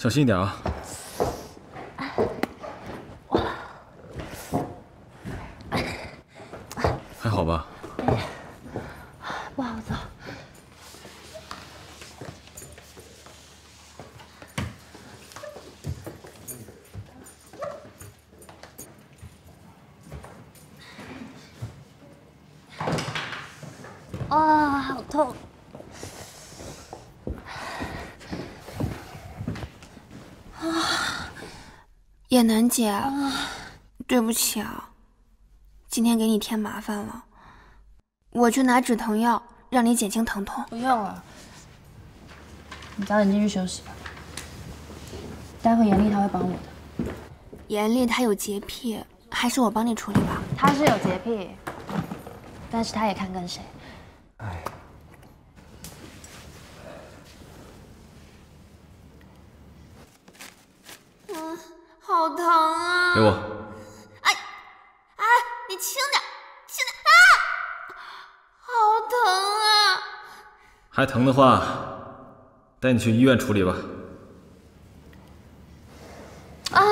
小心一点啊！还好吧？不好走。啊，好痛！ 野楠姐，对不起啊，今天给你添麻烦了。我去拿止疼药，让你减轻疼痛。不用了，你早点进去休息吧。待会严丽她会帮我的。严丽她有洁癖，还是我帮你处理吧。她是有洁癖，但是她也看跟谁。哎。 好疼啊！给我！哎哎，你轻点，轻点啊！好疼啊！还疼的话，带你去医院处理吧。啊，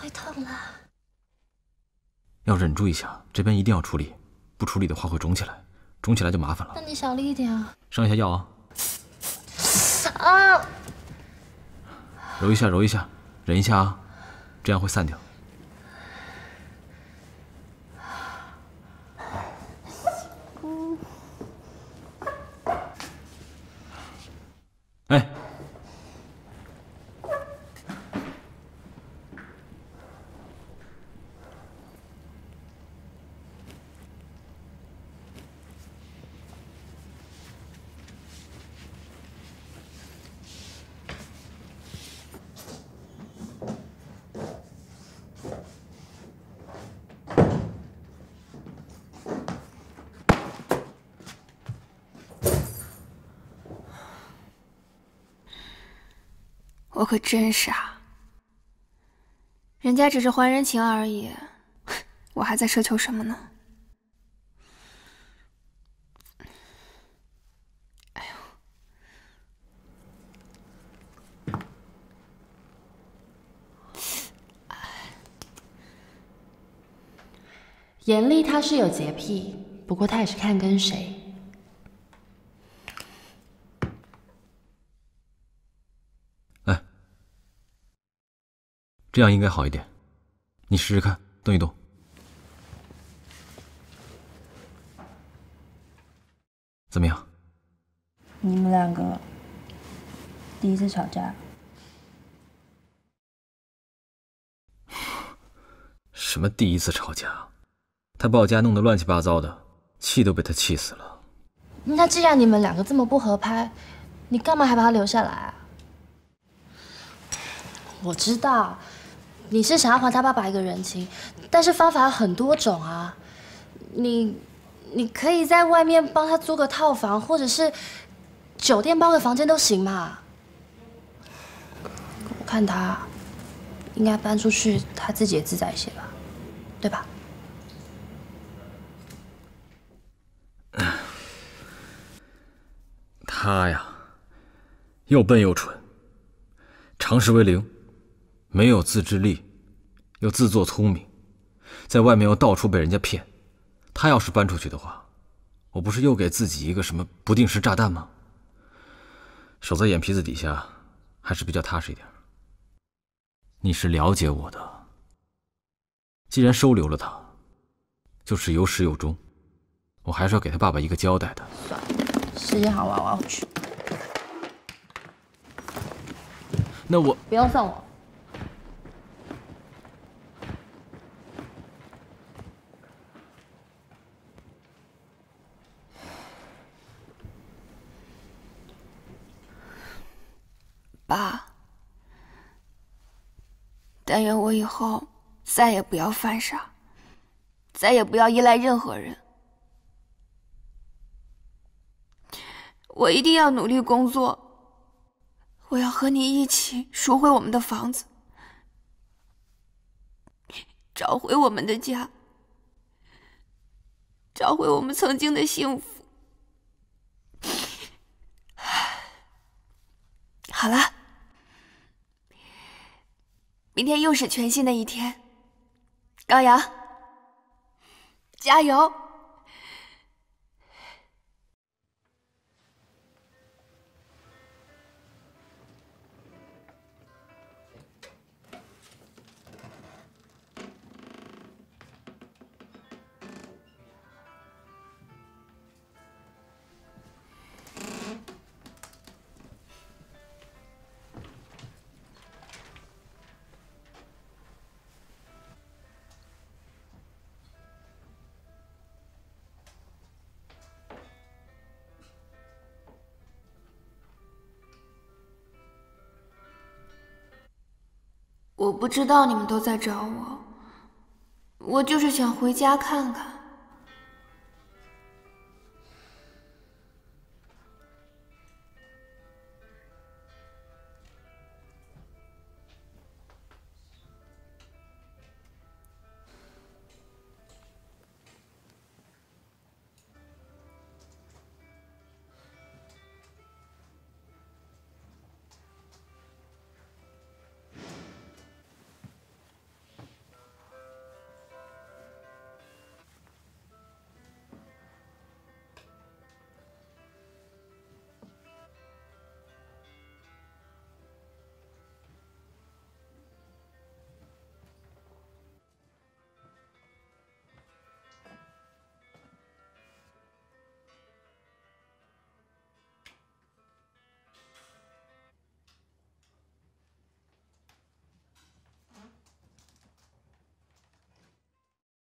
会痛了。要忍住一下，这边一定要处理，不处理的话会肿起来，肿起来就麻烦了。那你小力一点啊。上一下药啊。啊！揉一下，揉一下。 忍一下啊，这样会散掉。哎，我可真傻，人家只是还人情而已，我还在奢求什么呢？哎呦，严丽她是有洁癖，不过她也是看跟谁。 这样应该好一点，你试试看，动一动。怎么样？你们两个第一次吵架？什么第一次吵架？他把我家弄得乱七八糟的，气都被他气死了。那既然你们两个这么不合拍，你干嘛还把他留下来啊？我知道。 你是想要还他爸爸一个人情，但是方法有很多种啊。你可以在外面帮他租个套房，或者是酒店包个房间都行嘛。我看他应该搬出去，他自己也自在一些吧，对吧？他呀，又笨又蠢，常识为零。 没有自制力，又自作聪明，在外面又到处被人家骗。他要是搬出去的话，我不是又给自己一个什么不定时炸弹吗？守在眼皮子底下，还是比较踏实一点。你是了解我的，既然收留了他，就是有始有终。我还是要给他爸爸一个交代的。算了，时间好晚，我要去。那我不用送我。 爸，但愿我以后再也不要犯傻，再也不要依赖任何人。我一定要努力工作，我要和你一起赎回我们的房子，找回我们的家，找回我们曾经的幸福。好了。明天又是全新的一天。高瑶，加油！我不知道你们都在找我，我就是想回家看看。